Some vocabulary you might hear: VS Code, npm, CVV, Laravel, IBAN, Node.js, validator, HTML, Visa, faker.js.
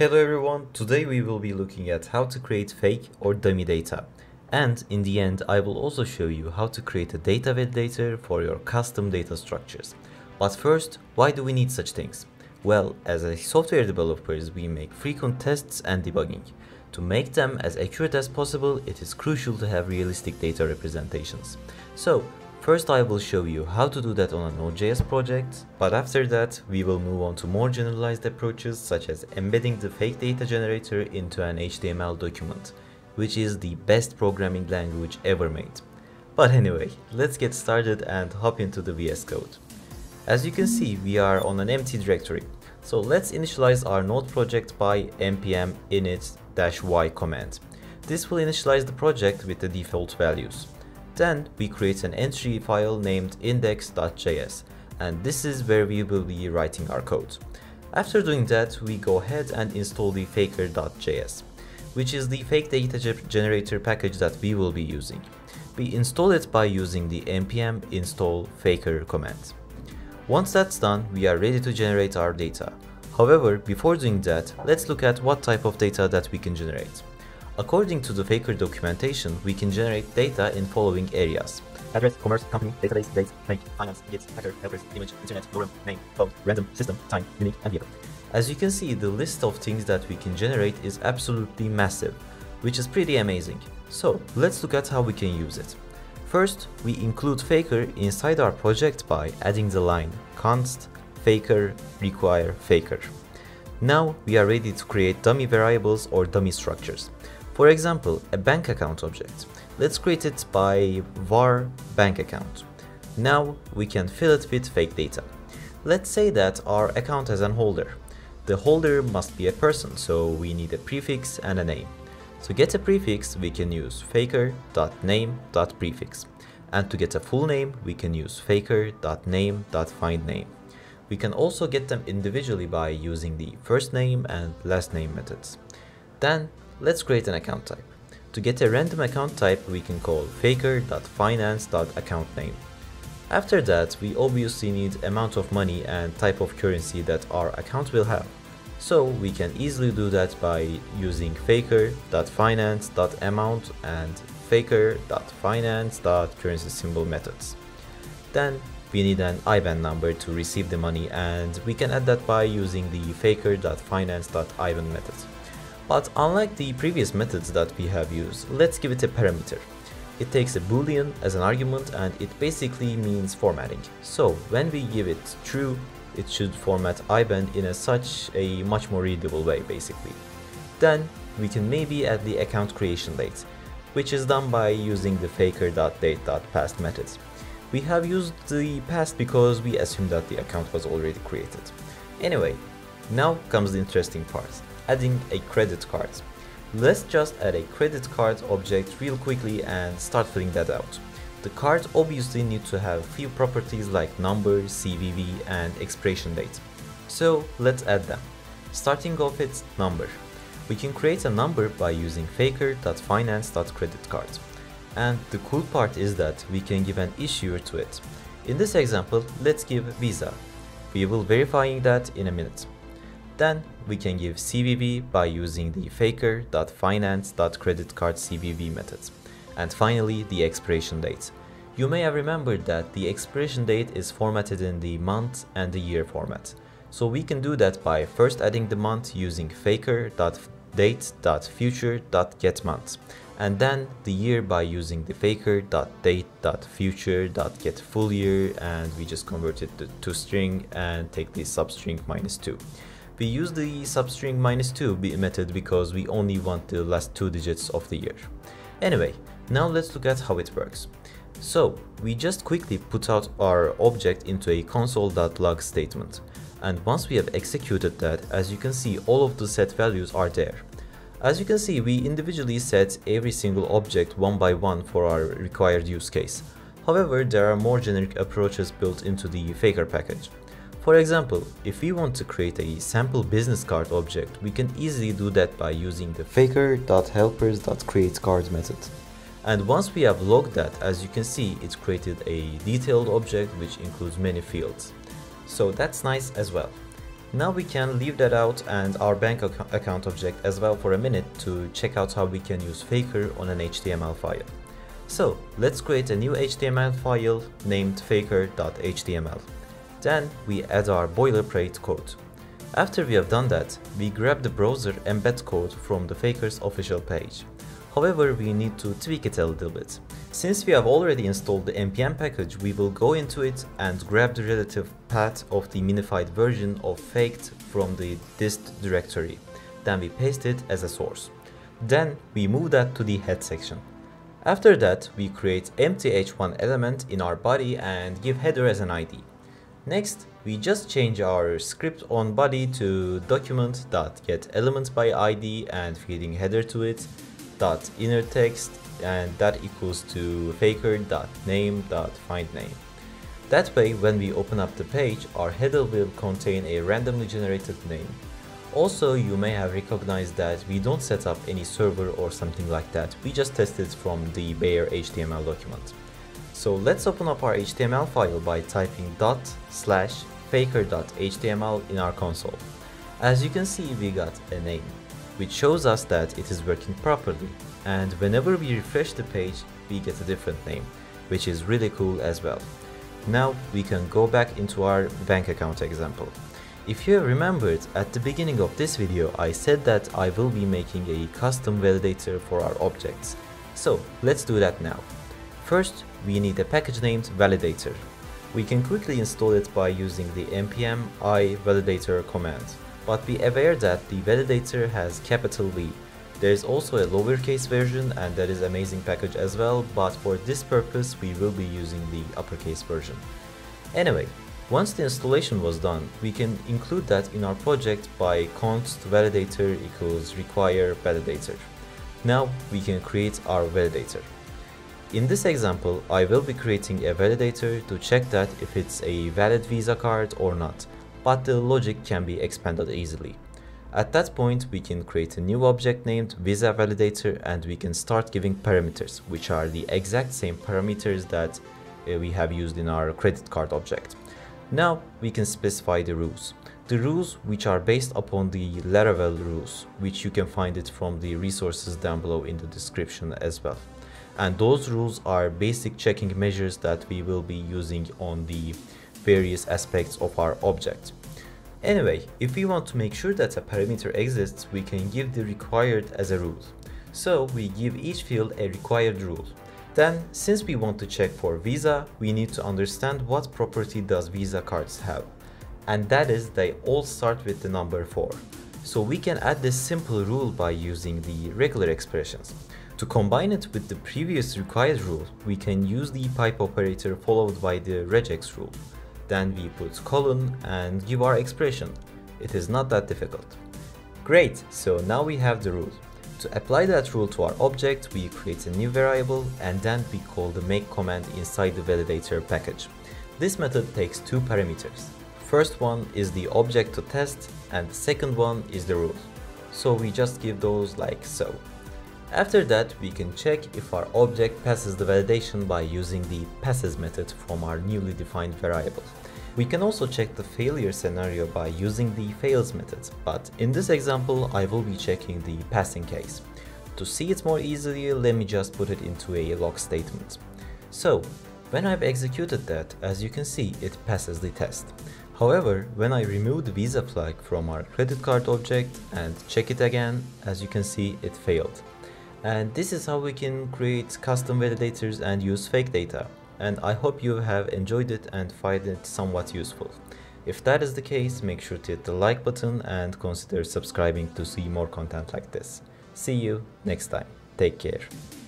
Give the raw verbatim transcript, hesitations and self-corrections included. Hello everyone, today we will be looking at how to create fake or dummy data. And in the end, I will also show you how to create a data validator for your custom data structures. But first, why do we need such things? Well, as a software developers, we make frequent tests and debugging. To make them as accurate as possible, it is crucial to have realistic data representations. So, first I will show you how to do that on a Node.js project, but after that we will move on to more generalized approaches such as embedding the fake data generator into an H T M L document, which is the best programming language ever made. But anyway, let's get started and hop into the V S Code. As you can see, we are on an empty directory, so let's initialize our Node project by npm init-y command. This will initialize the project with the default values. Then we create an entry file named index.js, and this is where we will be writing our code. After doing that, we go ahead and install the faker.js, which is the fake data generator package that we will be using. We install it by using the npm install faker command. Once that's done, we are ready to generate our data. However, before doing that, let's look at what type of data that we can generate. According to the faker documentation, we can generate data in following areas: address, commerce, company, database, dates, bank, finance, gifts, hacker, helpers, image, internet, forum, name, phone, random, system, time, unique, and vehicle. As you can see, the list of things that we can generate is absolutely massive, which is pretty amazing. So let's look at how we can use it. First, we include faker inside our project by adding the line const faker require faker. Now we are ready to create dummy variables or dummy structures. For example, a bank account object. Let's create it by var bank account. Now we can fill it with fake data. Let's say that our account has an holder. The holder must be a person, so we need a prefix and a name. To get a prefix, we can use faker.name.prefix. And to get a full name, we can use faker.name.findName. We can also get them individually by using the first name and last name methods. Then let's create an account type. To get a random account type, we can call faker.finance.accountName. After that, we obviously need amount of money and type of currency that our account will have. So we can easily do that by using faker.finance.amount and faker.finance.currency symbol methods. Then we need an I B A N number to receive the money, and we can add that by using the faker.finance.I B A N method. But unlike the previous methods that we have used, let's give it a parameter. It takes a boolean as an argument, and it basically means formatting. So when we give it true, it should format I B A N in a such a much more readable way basically. Then we can maybe add the account creation date, which is done by using the faker.date.past method. We have used the past because we assume that the account was already created. Anyway, now comes the interesting part: adding a credit card. Let's just add a credit card object real quickly and start filling that out. The card obviously needs to have few properties like number, C V V and expiration date. So let's add them. Starting off with number. We can create a number by using faker.finance.creditcard. And the cool part is that we can give an issuer to it. In this example, let's give Visa. We will verifying that in a minute. Then we can give C V V by using the faker.finance.creditcardCVV method. And finally, the expiration date. You may have remembered that the expiration date is formatted in the month and the year format. So we can do that by first adding the month using faker.date.future.getMonth, and then the year by using the faker.date.future.getFullYear, and we just convert it to string and take the substring minus two. We use the substring minus two method because we only want the last two digits of the year. Anyway, now let's look at how it works. So we just quickly put out our object into a console.log statement. And once we have executed that, as you can see, all of the set values are there. As you can see, we individually set every single object one by one for our required use case. However, there are more generic approaches built into the faker package. For example, if we want to create a sample business card object, we can easily do that by using the faker.helpers.createCard method. And once we have logged that, as you can see, it's created a detailed object which includes many fields. So that's nice as well. Now we can leave that out and our bank ac account object as well for a minute to check out how we can use Faker on an H T M L file. So let's create a new H T M L file named faker dot H T M L. Then we add our boilerplate code. After we have done that, we grab the browser embed code from the Faker's official page. However, we need to tweak it a little bit. Since we have already installed the npm package, we will go into it and grab the relative path of the minified version of faked from the dist directory. Then we paste it as a source. Then we move that to the head section. After that, we create empty h one element in our body and give header as an I D. Next, we just change our script on body to document dot get element by I D and feeding header to it, dot inner text, and that equals to faker dot name dot find name. That way, when we open up the page, our header will contain a randomly generated name. Also, you may have recognized that we don't set up any server or something like that. We just tested from the bare H T M L document. So let's open up our H T M L file by typing dot slash faker dot H T M L in our console. As you can see, we got a name, which shows us that it is working properly. And whenever we refresh the page, we get a different name, which is really cool as well. Now we can go back into our bank account example. If you have remembered, at the beginning of this video, I said that I will be making a custom validator for our objects. So let's do that now. First, we need a package named validator. We can quickly install it by using the npm I validator command. But be aware that the validator has capital V. There is also a lowercase version, and that is an amazing package as well, but for this purpose, we will be using the uppercase version. Anyway. Once the installation was done, we can include that in our project by const validator equals require validator. Now we can create our validator. In this example, I will be creating a validator to check that if it's a valid Visa card or not, but the logic can be expanded easily. At that point, we can create a new object named Visa validator, and we can start giving parameters, which are the exact same parameters that uh, we have used in our credit card object. Now we can specify the rules. The rules which are based upon the Laravel rules, which you can find it from the resources down below in the description as well. And those rules are basic checking measures that we will be using on the various aspects of our object. Anyway, if we want to make sure that a parameter exists, we can give the required as a rule. So we give each field a required rule. Then, since we want to check for Visa, we need to understand what property does Visa cards have. And that is, they all start with the number four. So we can add this simple rule by using the regular expressions. To combine it with the previous required rule, we can use the pipe operator followed by the regex rule. Then we put colon and give our expression. It is not that difficult. Great, so now we have the rule. To apply that rule to our object, we create a new variable and then we call the make command inside the validator package. This method takes two parameters. First one is the object to test and the second one is the rule. So we just give those like so. After that, we can check if our object passes the validation by using the passes method from our newly defined variable. We can also check the failure scenario by using the fails method, but in this example I will be checking the passing case. To see it more easily, let me just put it into a log statement. So when I've executed that, as you can see, it passes the test. However, when I remove the Visa flag from our credit card object and check it again, as you can see, it failed. And this is how we can create custom validators and use fake data. And I hope you have enjoyed it and find it somewhat useful. If that is the case, make sure to hit the like button and consider subscribing to see more content like this. See you next time. Take care.